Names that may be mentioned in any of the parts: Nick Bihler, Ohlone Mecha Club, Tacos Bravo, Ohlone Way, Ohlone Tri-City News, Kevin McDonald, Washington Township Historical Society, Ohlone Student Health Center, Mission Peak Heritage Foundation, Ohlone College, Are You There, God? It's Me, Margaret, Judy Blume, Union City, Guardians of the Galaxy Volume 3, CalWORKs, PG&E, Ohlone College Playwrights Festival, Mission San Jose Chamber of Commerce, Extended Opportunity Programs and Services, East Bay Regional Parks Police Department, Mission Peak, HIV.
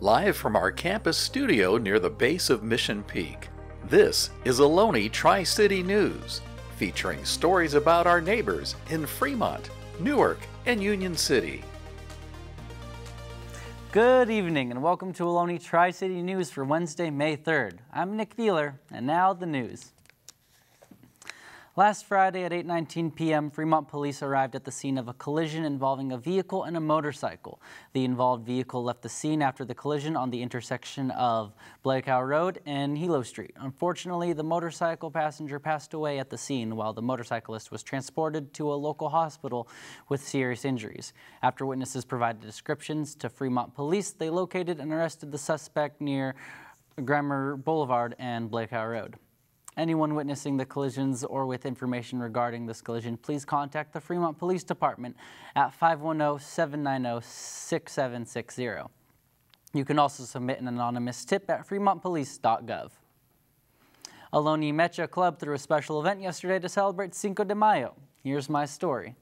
live from our campus studio near the base of Mission Peak. This is Ohlone Tri-City News, featuring stories about our neighbors in Fremont, Newark, and Union City. Good evening and welcome to Ohlone Tri-City News for Wednesday, May 3rd. I'm Nick Bihler, and now the news. Last Friday at 8:19 p.m., Fremont police arrived at the scene of a collision involving a vehicle and a motorcycle. The involved vehicle left the scene after the collision on the intersection of Blackow Road and Hilo Street. Unfortunately, the motorcycle passenger passed away at the scene while the motorcyclist was transported to a local hospital with serious injuries. After witnesses provided descriptions to Fremont police, they located and arrested the suspect near Grammar Boulevard and Blackow Road. Anyone witnessing the collisions or with information regarding this collision, please contact the Fremont Police Department at 510-790-6760. You can also submit an anonymous tip at fremontpolice.gov. Ohlone Mecha Club threw a special event yesterday to celebrate Cinco de Mayo. Here's my story.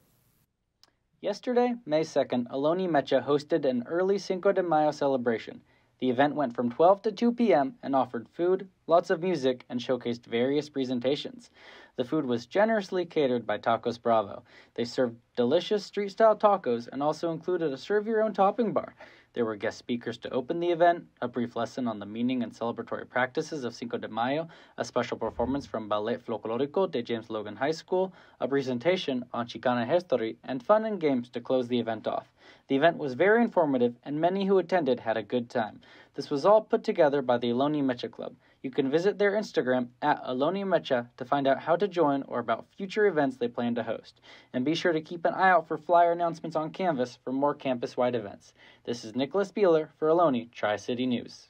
Yesterday, May 2nd, Ohlone Mecha hosted an early Cinco de Mayo celebration. The event went from 12 to 2 p.m. and offered food, lots of music, and showcased various presentations. The food was generously catered by Tacos Bravo. They served delicious street-style tacos and also included a serve-your-own topping bar. There were guest speakers to open the event, a brief lesson on the meaning and celebratory practices of Cinco de Mayo, a special performance from Ballet Folclórico de James Logan High School, a presentation on Chicana history, and fun and games to close the event off. The event was very informative, and many who attended had a good time. This was all put together by the Ohlone Mecha Club. You can visit their Instagram at Ohlone Mecha to find out how to join or about future events they plan to host. And be sure to keep an eye out for flyer announcements on Canvas for more campus-wide events. This is Nicholas Bihler for Ohlone Tri-City News.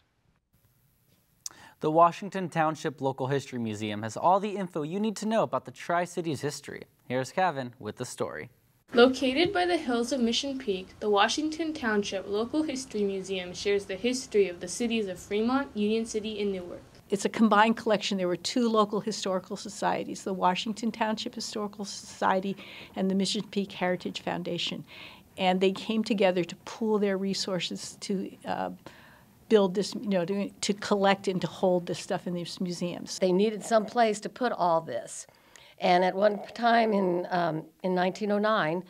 The Washington Township Local History Museum has all the info you need to know about the Tri-City's history. Here's Kevin with the story. Located by the hills of Mission Peak, the Washington Township Local History Museum shares the history of the cities of Fremont, Union City, and Newark. It's a combined collection. There were two local historical societies, the Washington Township Historical Society and the Mission Peak Heritage Foundation. And they came together to pool their resources to build this, to collect and to hold this stuff in these museums. They needed some place to put all this. And at one time in 1909,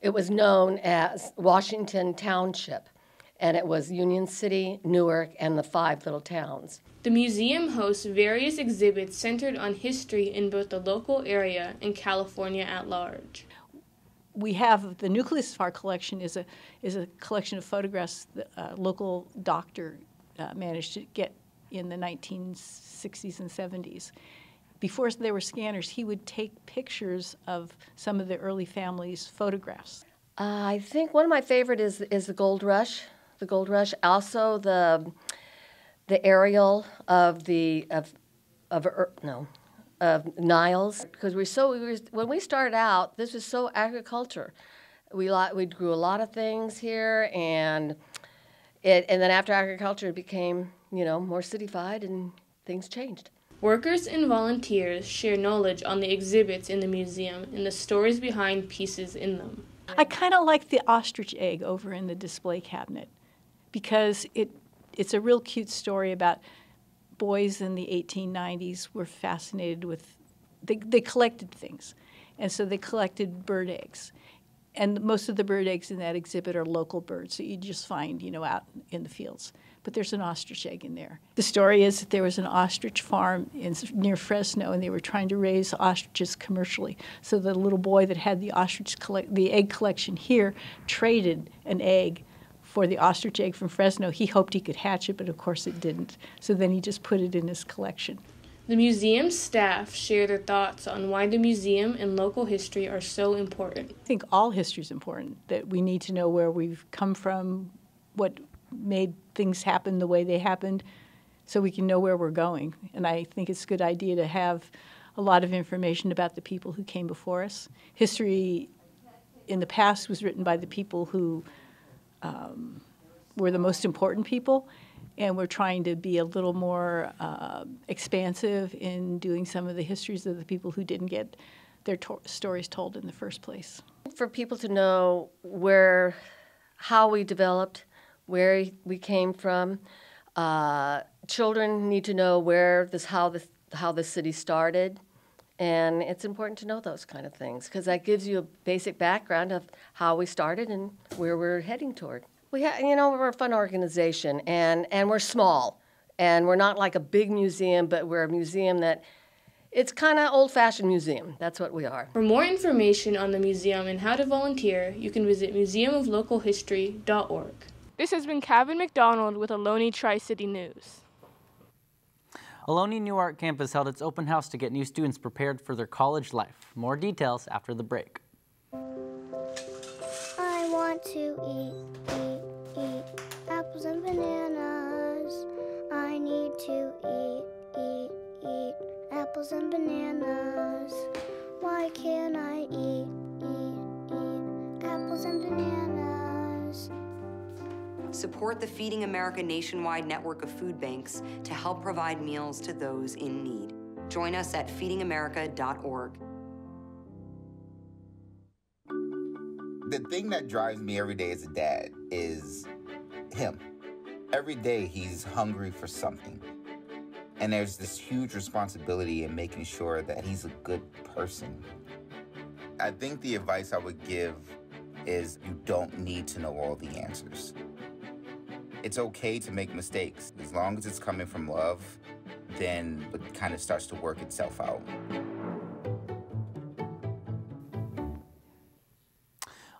it was known as Washington Township, and it was Union City, Newark, and the five little towns. The museum hosts various exhibits centered on history in both the local area and California at large. We have the nucleus of our collection is a collection of photographs that a local doctor managed to get in the 1960s and 70s. Before there were scanners, he would take pictures of some of the early families' photographs. I think one of my favorite is the Gold Rush. The Gold Rush, also the aerial of Niles, because when we started out, this was so agriculture. We grew a lot of things here, and then after agriculture, it became more citified, and things changed. Workers and volunteers share knowledge on the exhibits in the museum and the stories behind pieces in them. I kind of like the ostrich egg over in the display cabinet because it's a real cute story about boys in the 1890s were fascinated with, they collected things, and so they collected bird eggs. And most of the bird eggs in that exhibit are local birds that you just find, out in the fields. But there's an ostrich egg in there. The story is that there was an ostrich farm near Fresno, and they were trying to raise ostriches commercially. So the little boy that had the egg collection here traded an egg for the ostrich egg from Fresno. He hoped he could hatch it, but of course it didn't. So then he just put it in his collection. The museum staff share their thoughts on why the museum and local history are so important. I think all history is important, that we need to know where we've come from, what made things happen the way they happened, so we can know where we're going. And I think it's a good idea to have a lot of information about the people who came before us. History in the past was written by the people who were the most important people. And we're trying to be a little more expansive in doing some of the histories of the people who didn't get their stories told in the first place. For people to know how we developed, where we came from. Children need to know where this, how the city started, and it's important to know those kind of things because that gives you a basic background of how we started and where we're heading toward. We we're a fun organization, and we're small, and we're not like a big museum, but we're a museum that it's kind of old-fashioned museum. That's what we are. For more information on the museum and how to volunteer, you can visit museumoflocalhistory.org. This has been Kevin McDonald with Ohlone Tri-City News. Ohlone Newark campus held its open house to get new students prepared for their college life. More details after the break. I want to eat apples and bananas. I need to eat apples and bananas. Why can't I eat apples and bananas? Support the Feeding America nationwide network of food banks to help provide meals to those in need. Join us at feedingamerica.org. The thing that drives me every day as a dad is him. Every day he's hungry for something. And there's this huge responsibility in making sure that he's a good person. I think the advice I would give is you don't need to know all the answers. It's okay to make mistakes. As long as it's coming from love, then it kind of starts to work itself out.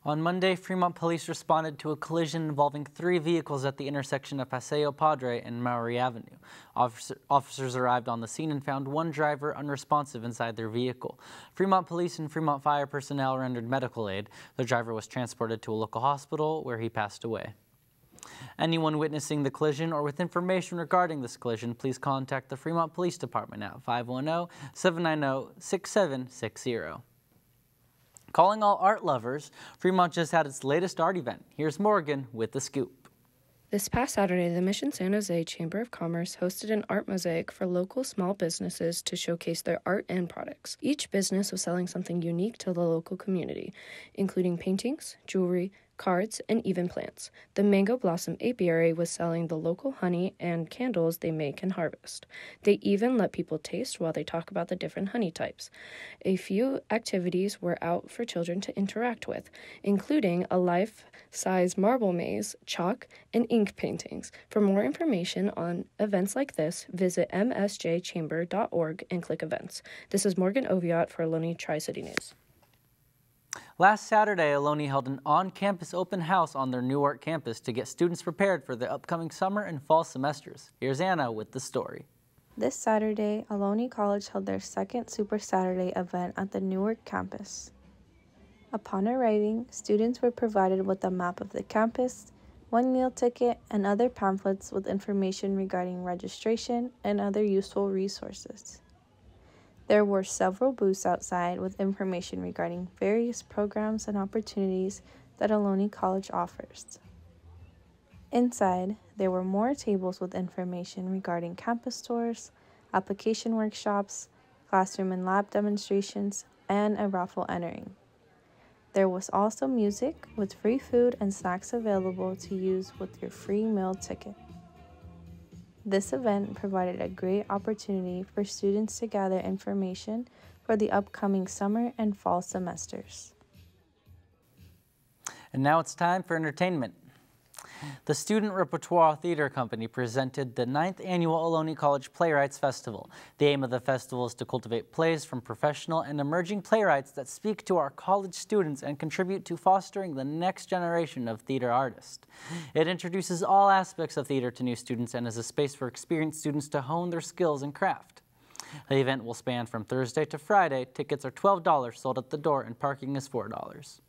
On Monday, Fremont police responded to a collision involving 3 vehicles at the intersection of Paseo Padre and Maury Avenue. Officers arrived on the scene and found 1 driver unresponsive inside their vehicle. Fremont police and Fremont fire personnel rendered medical aid. The driver was transported to a local hospital where he passed away. Anyone witnessing the collision or with information regarding this collision, please contact the Fremont Police Department at 510-790-6760. Calling all art lovers, Fremont just had its latest art event. Here's Morgan with the scoop. This past Saturday, the Mission San Jose Chamber of Commerce hosted an art mosaic for local small businesses to showcase their art and products. Each business was selling something unique to the local community, including paintings, jewelry, cards, and even plants. The Mango Blossom Apiary was selling the local honey and candles they make and harvest. They even let people taste while they talk about the different honey types. A few activities were out for children to interact with, including a life-size marble maze, chalk, and ink paintings. For more information on events like this, visit msjchamber.org and click events. This is Morgan Oviot for Ohlone Tri-City News. Last Saturday, Ohlone held an on-campus open house on their Newark campus to get students prepared for the upcoming summer and fall semesters. Here's Anna with the story. This Saturday, Ohlone College held their second Super Saturday event at the Newark campus. Upon arriving, students were provided with a map of the campus, 1 meal ticket, and other pamphlets with information regarding registration and other useful resources. There were several booths outside with information regarding various programs and opportunities that Ohlone College offers. Inside, there were more tables with information regarding campus tours, application workshops, classroom and lab demonstrations, and a raffle entering. There was also music with free food and snacks available to use with your free meal ticket. This event provided a great opportunity for students to gather information for the upcoming summer and fall semesters. And now it's time for entertainment. The Student Repertoire Theater Company presented the 9th annual Ohlone College Playwrights Festival. The aim of the festival is to cultivate plays from professional and emerging playwrights that speak to our college students and contribute to fostering the next generation of theater artists. It introduces all aspects of theater to new students and is a space for experienced students to hone their skills and craft. The event will span from Thursday to Friday. Tickets are $12 sold at the door and parking is $4.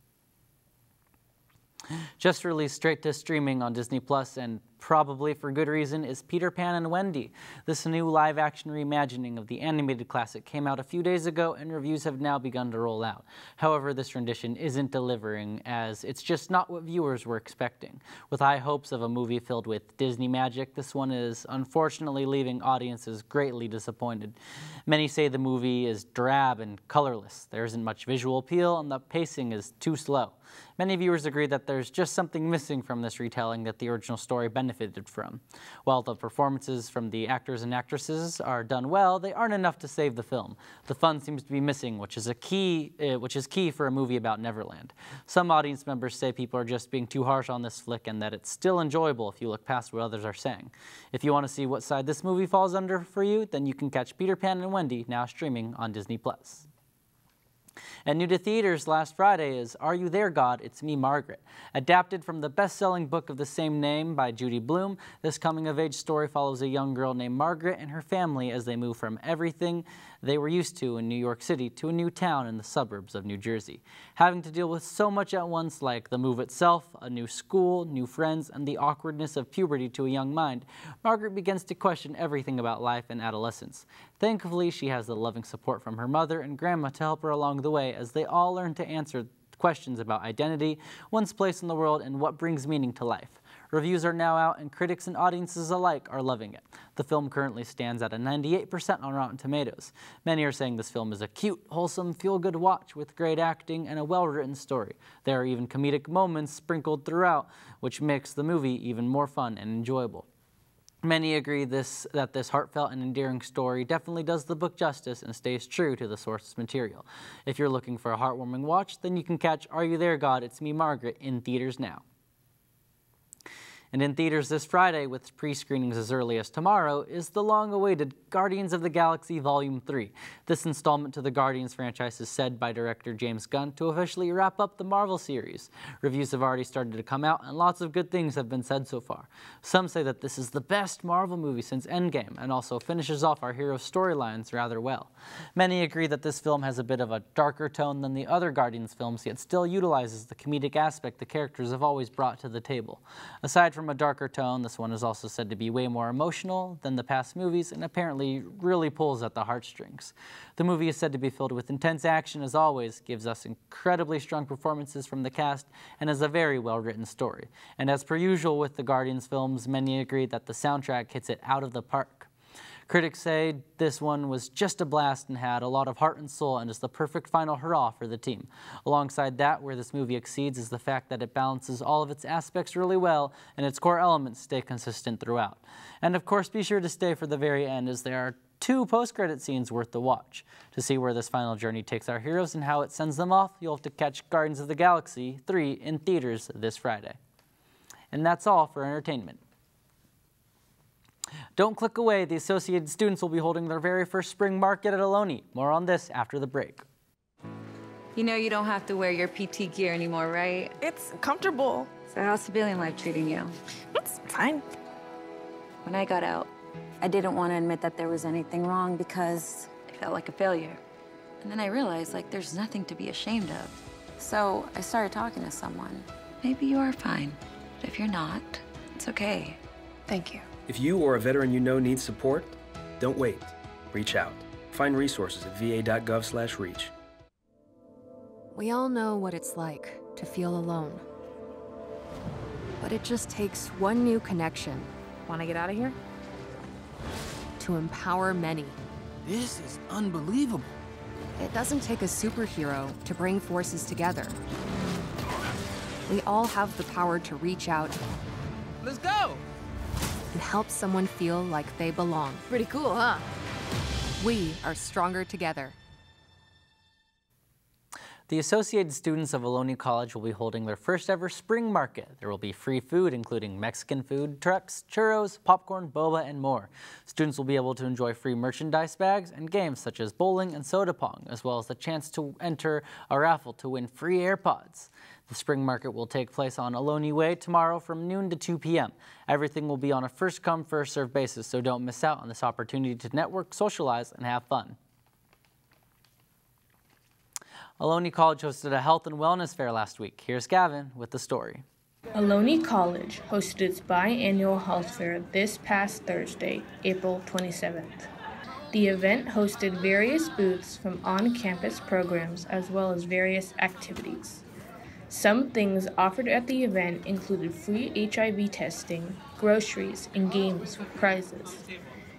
Just released straight to streaming on Disney+, and probably for good reason, is Peter Pan and Wendy. This new live-action reimagining of the animated classic came out a few days ago, and reviews have now begun to roll out. However, this rendition isn't delivering, as it's just not what viewers were expecting. With high hopes of a movie filled with Disney magic, this one is unfortunately leaving audiences greatly disappointed. Many say the movie is drab and colorless. There isn't much visual appeal, and the pacing is too slow. Many viewers agree that there's just something missing from this retelling that the original story benefited from. While the performances from the actors and actresses are done well, they aren't enough to save the film. The fun seems to be missing, which is key for a movie about Neverland. Some audience members say people are just being too harsh on this flick and that it's still enjoyable if you look past what others are saying. If you want to see what side this movie falls under for you, then you can catch Peter Pan and Wendy, now streaming on Disney+. And new to theaters last Friday is Are You There, God? It's Me, Margaret. Adapted from the best-selling book of the same name by Judy Blume, this coming-of-age story follows a young girl named Margaret and her family as they move from everything they were used to in New York City to a new town in the suburbs of New Jersey. Having to deal with so much at once, like the move itself, a new school, new friends, and the awkwardness of puberty to a young mind, Margaret begins to question everything about life and adolescence. Thankfully, she has the loving support from her mother and grandma to help her along the way as they all learn to answer questions about identity, one's place in the world, and what brings meaning to life. Reviews are now out, and critics and audiences alike are loving it. The film currently stands at a 98% on Rotten Tomatoes. Many are saying this film is a cute, wholesome, feel-good watch with great acting and a well-written story. There are even comedic moments sprinkled throughout, which makes the movie even more fun and enjoyable. Many agree that this heartfelt and endearing story definitely does the book justice and stays true to the source material. If you're looking for a heartwarming watch, then you can catch Are You There, God? It's Me, Margaret in theaters now. And in theaters this Friday, with pre-screenings as early as tomorrow, is the long-awaited Guardians of the Galaxy Volume 3. This installment to the Guardians franchise is said by director James Gunn to officially wrap up the Marvel series. Reviews have already started to come out, and lots of good things have been said so far. Some say that this is the best Marvel movie since Endgame, and also finishes off our hero's storylines rather well. Many agree that this film has a bit of a darker tone than the other Guardians films, yet still utilizes the comedic aspect the characters have always brought to the table. Aside from a darker tone, this one is also said to be way more emotional than the past movies and apparently really pulls at the heartstrings. The movie is said to be filled with intense action as always, gives us incredibly strong performances from the cast, and is a very well-written story. And as per usual with the Guardians films, many agree that the soundtrack hits it out of the park. Critics say this one was just a blast and had a lot of heart and soul and is the perfect final hurrah for the team. Alongside that, where this movie exceeds is the fact that it balances all of its aspects really well and its core elements stay consistent throughout. And of course, be sure to stay for the very end as there are two post-credit scenes worth the watch. To see where this final journey takes our heroes and how it sends them off, you'll have to catch Guardians of the Galaxy 3 in theaters this Friday. And that's all for entertainment. Don't click away, the Associated Students will be holding their very first spring market at Ohlone. More on this after the break. You know you don't have to wear your PT gear anymore, right? It's comfortable. So how's civilian life treating you? It's fine. When I got out, I didn't want to admit that there was anything wrong because I felt like a failure. And then I realized, like, there's nothing to be ashamed of. So I started talking to someone. Maybe you are fine, but if you're not, it's okay. Thank you. If you or a veteran you know needs support, don't wait. Reach out. Find resources at va.gov/reach. We all know what it's like to feel alone. But it just takes one new connection. Want to get out of here? To empower many. This is unbelievable. It doesn't take a superhero to bring forces together. We all have the power to reach out. Let's go! And help someone feel like they belong. Pretty cool, huh? We are stronger together. The Associated Students of Ohlone College will be holding their first ever spring market. There will be free food, including Mexican food trucks, churros, popcorn, boba, and more. Students will be able to enjoy free merchandise bags and games such as bowling and soda pong, as well as the chance to enter a raffle to win free AirPods. The spring market will take place on Ohlone Way tomorrow from noon to 2 p.m. Everything will be on a first-come, first-served basis, so don't miss out on this opportunity to network, socialize, and have fun. Ohlone College hosted a health and wellness fair last week. Here's Gavin with the story. Ohlone College hosted its biannual health fair this past Thursday, April 27th. The event hosted various booths from on-campus programs as well as various activities. Some things offered at the event included free HIV testing, groceries, and games with prizes.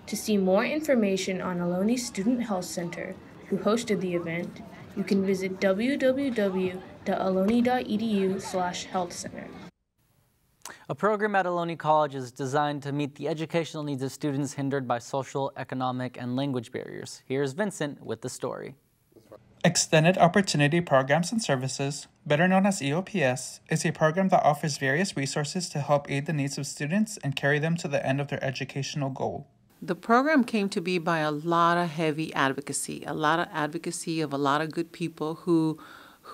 To see more information on Ohlone Student Health Center, who hosted the event, you can visit www.ohlone.org. ohlone.edu/healthcenter. A program at Ohlone College is designed to meet the educational needs of students hindered by social, economic, and language barriers. Here's Vincent with the story. Extended Opportunity Programs and Services, better known as EOPS, is a program that offers various resources to help aid the needs of students and carry them to the end of their educational goal. The program came to be by a lot of heavy advocacy, of a lot of good people who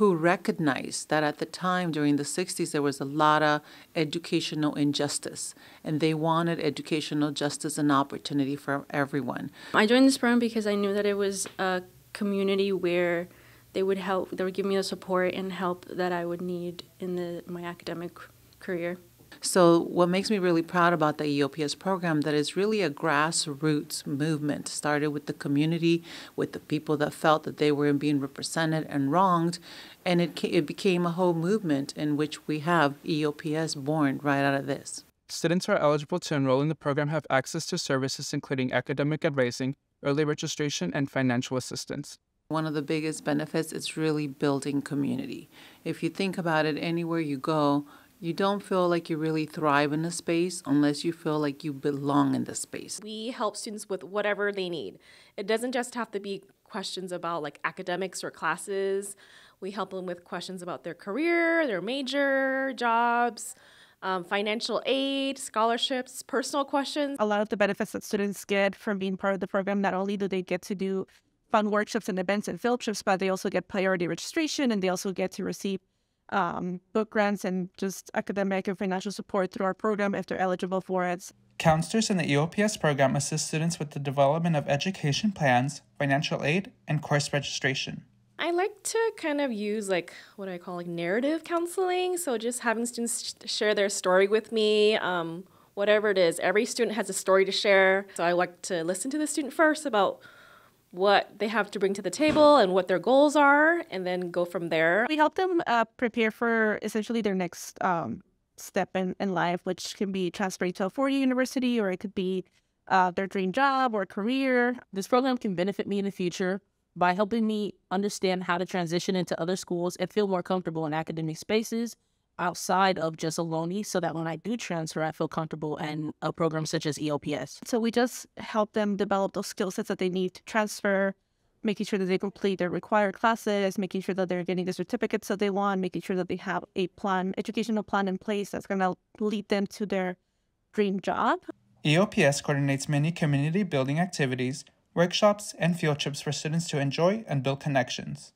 recognized that at the time during the 60s there was a lot of educational injustice, and they wanted educational justice and opportunity for everyone. I joined this program because I knew that it was a community where they would help, they would give me the support and help that I would need in my academic career. So what makes me really proud about the EOPS program, that it's really a grassroots movement. Started with the community, with the people that felt that they were being represented and wronged, and it became a whole movement in which we have EOPS born right out of this. Students who are eligible to enroll in the program have access to services including academic advising, early registration, and financial assistance. One of the biggest benefits is really building community. If you think about it, anywhere you go, you don't feel like you really thrive in a space unless you feel like you belong in the space. We help students with whatever they need. It doesn't just have to be questions about like academics or classes. We help them with questions about their career, their major, jobs, financial aid, scholarships, personal questions. A lot of the benefits that students get from being part of the program, not only do they get to do fun workshops and events and field trips, but they also get priority registration, and they also get to receive book grants and just academic and financial support through our program if they're eligible for it. Counselors in the EOPS program assist students with the development of education plans, financial aid, and course registration. I like to kind of use like what I call like narrative counseling, so just having students share their story with me, whatever it is. Every student has a story to share, so I like to listen to the student first about what they have to bring to the table and what their goals are, and then go from there. We help them prepare for essentially their next step in life, which can be transferring to a four-year university, or it could be their dream job or career. This program can benefit me in the future by helping me understand how to transition into other schools and feel more comfortable in academic spaces outside of just Ohlone, so that when I do transfer, I feel comfortable in a program such as EOPS. So we just help them develop those skill sets that they need to transfer, making sure that they complete their required classes, making sure that they're getting the certificates that they want, making sure that they have a plan, educational plan in place that's going to lead them to their dream job. EOPS coordinates many community building activities, workshops, and field trips for students to enjoy and build connections.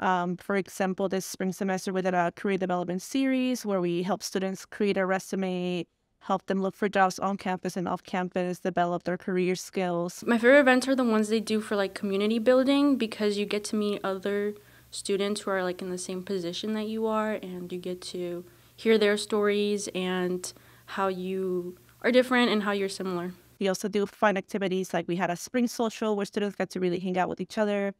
For example, this spring semester we did a career development series where we help students create a resume, help them look for jobs on campus and off campus, develop their career skills. My favorite events are the ones they do for like community building, because you get to meet other students who are like in the same position that you are, and you get to hear their stories and how you are different and how you're similar. We also do fun activities, like we had a spring social where students got to really hang out with each other,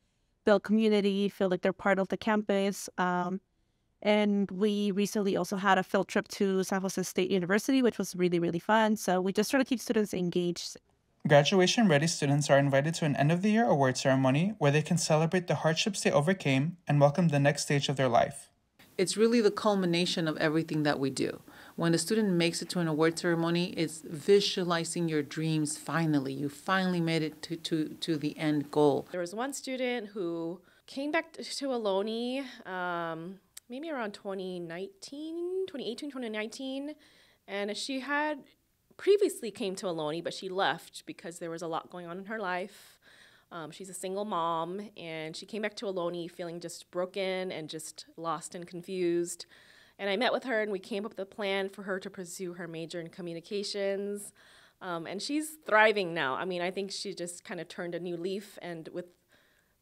build community, feel like they're part of the campus. And we recently also had a field trip to San Jose State University, which was really, really fun. So we just try to keep students engaged. Graduation-ready students are invited to an end-of-the-year award ceremony where they can celebrate the hardships they overcame and welcome the next stage of their life. It's really the culmination of everything that we do. When a student makes it to an award ceremony, it's visualizing your dreams finally. You finally made it to the end goal. There was one student who came back to Ohlone maybe around 2019, and she had previously came to Ohlone, but she left because there was a lot going on in her life. She's a single mom, and she came back to Ohlone feeling just broken and just lost and confused. And I met with her, and we came up with a plan for her to pursue her major in communications. And she's thriving now. I mean, I think she just kind of turned a new leaf, and with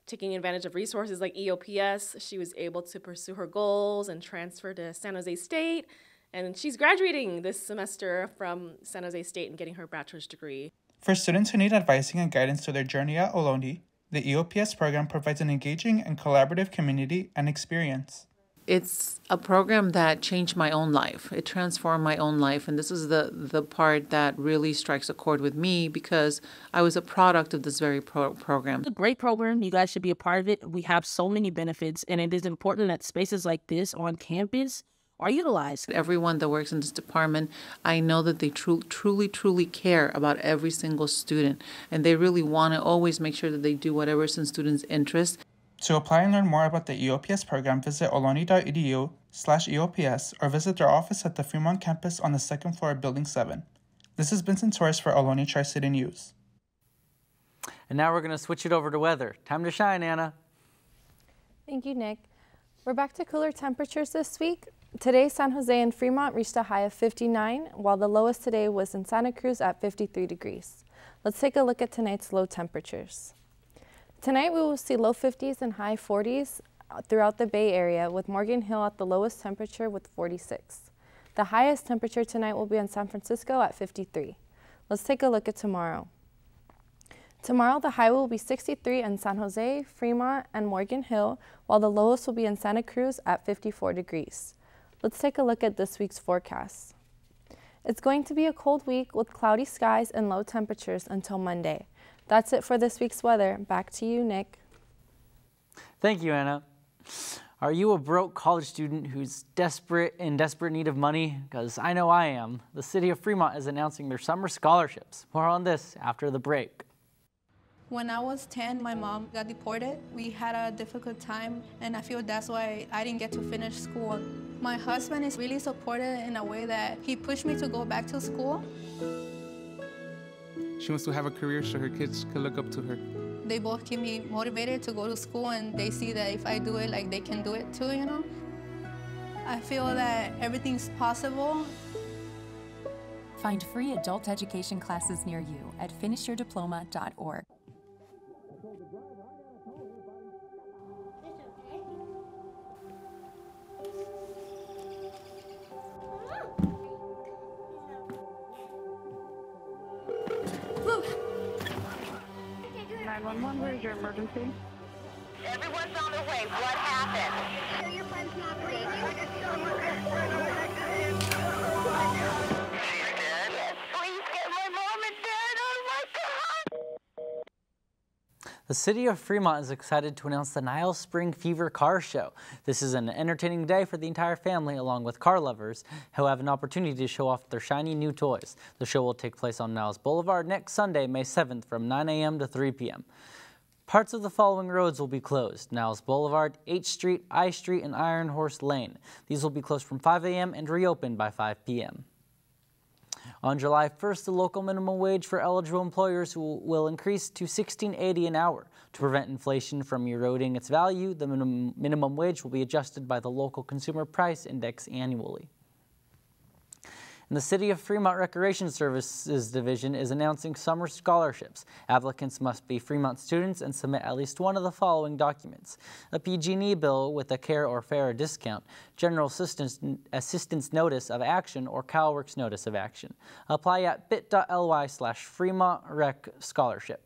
taking advantage of resources like EOPS, she was able to pursue her goals and transfer to San Jose State. And she's graduating this semester from San Jose State and getting her bachelor's degree. For students who need advising and guidance to their journey at Ohlone, the EOPS program provides an engaging and collaborative community and experience. it's a program that changed my own life. It transformed my own life. And this is the part that really strikes a chord with me, because I was a product of this very program. It's a great program. You guys should be a part of it. We have so many benefits, and it is important that spaces like this on campus are utilized. Everyone that works in this department, I know that they truly care about every single student, and they really want to always make sure that they do whatever's in students' interest. To apply and learn more about the EOPS program, visit ohlone.edu/EOPS or visit their office at the Fremont campus on the 2nd floor of Building 7. This is Benson Torres for Ohlone Tri-City News. And now we're going to switch it over to weather. Time to shine, Anna. Thank you, Nick. We're back to cooler temperatures this week. Today, San Jose and Fremont reached a high of 59, while the lowest today was in Santa Cruz at 53 degrees. Let's take a look at tonight's low temperatures. Tonight, we will see low 50s and high 40s throughout the Bay Area, with Morgan Hill at the lowest temperature with 46. The highest temperature tonight will be in San Francisco at 53. Let's take a look at tomorrow. Tomorrow, the high will be 63 in San Jose, Fremont, and Morgan Hill, while the lowest will be in Santa Cruz at 54 degrees. Let's take a look at this week's forecast. It's going to be a cold week with cloudy skies and low temperatures until Monday. That's it for this week's weather. Back to you, Nick. Thank you, Anna. Are you a broke college student who's in desperate need of money? Because I know I am. The city of Fremont is announcing their summer scholarships. More on this after the break. When I was 10, my mom got deported. We had a difficult time, and I feel that's why I didn't get to finish school. My husband is really supportive in a way that he pushed me to go back to school. She wants to have a career so her kids can look up to her. They both keep me motivated to go to school, and they see that if I do it, like, they can do it too, you know? I feel that everything's possible. Find free adult education classes near you at finishyourdiploma.org. Where's your emergency? Everyone's on the way. What happened? Your friend's not breathing. She's dead. Please get my mom and dad. Oh my God! The city of Fremont is excited to announce the Niles Spring Fever Car Show. This is an entertaining day for the entire family, along with car lovers who have an opportunity to show off their shiny new toys. The show will take place on Niles Boulevard next Sunday, May 7th, from 9 a.m. to 3 p.m. Parts of the following roads will be closed: Niles Boulevard, H Street, I Street, and Iron Horse Lane. These will be closed from 5 a.m. and reopened by 5 p.m. On July 1st, the local minimum wage for eligible employers will increase to $16.80 an hour. To prevent inflation from eroding its value, the minimum wage will be adjusted by the local consumer price index annually. And the City of Fremont Recreation Services Division is announcing summer scholarships. Applicants must be Fremont students and submit at least one of the following documents: a PG&E bill with a care or fare discount, general assistance notice of action, or CalWORKS notice of action. Apply at bit.ly/FremontRecScholarship.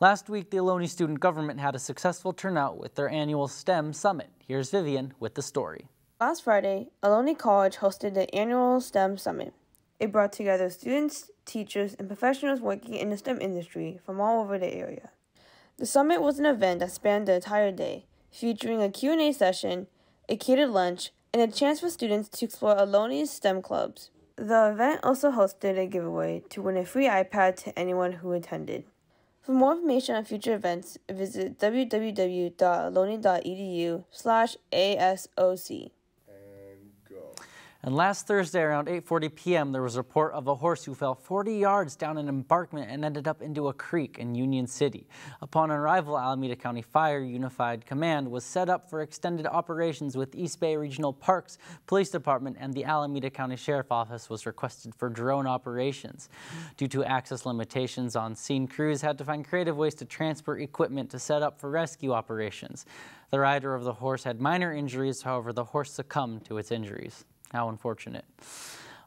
Last week, the Ohlone student government had a successful turnout with their annual STEM Summit. Here's Vivian with the story. Last Friday, Ohlone College hosted the annual STEM Summit. It brought together students, teachers, and professionals working in the STEM industry from all over the area. The summit was an event that spanned the entire day, featuring a Q&A session, a catered lunch, and a chance for students to explore Ohlone's STEM clubs. The event also hosted a giveaway to win a free iPad to anyone who attended. For more information on future events, visit www.ohlone.edu/ASOC. And last Thursday around 8:40 p.m. there was a report of a horse who fell 40 yards down an embankment and ended up into a creek in Union City. Upon arrival, Alameda County Fire Unified Command was set up for extended operations with East Bay Regional Parks Police Department, and the Alameda County Sheriff's Office was requested for drone operations. Due to access limitations on scene, crews had to find creative ways to transport equipment to set up for rescue operations. The rider of the horse had minor injuries, however the horse succumbed to its injuries. How unfortunate.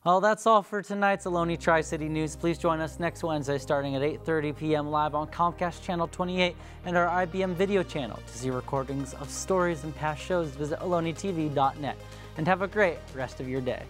Well, that's all for tonight's Ohlone Tri-City News. Please join us next Wednesday starting at 8:30 p.m. live on Comcast Channel 28 and our IBM video channel. To see recordings of stories and past shows, visit ohlonetv.net. And have a great rest of your day.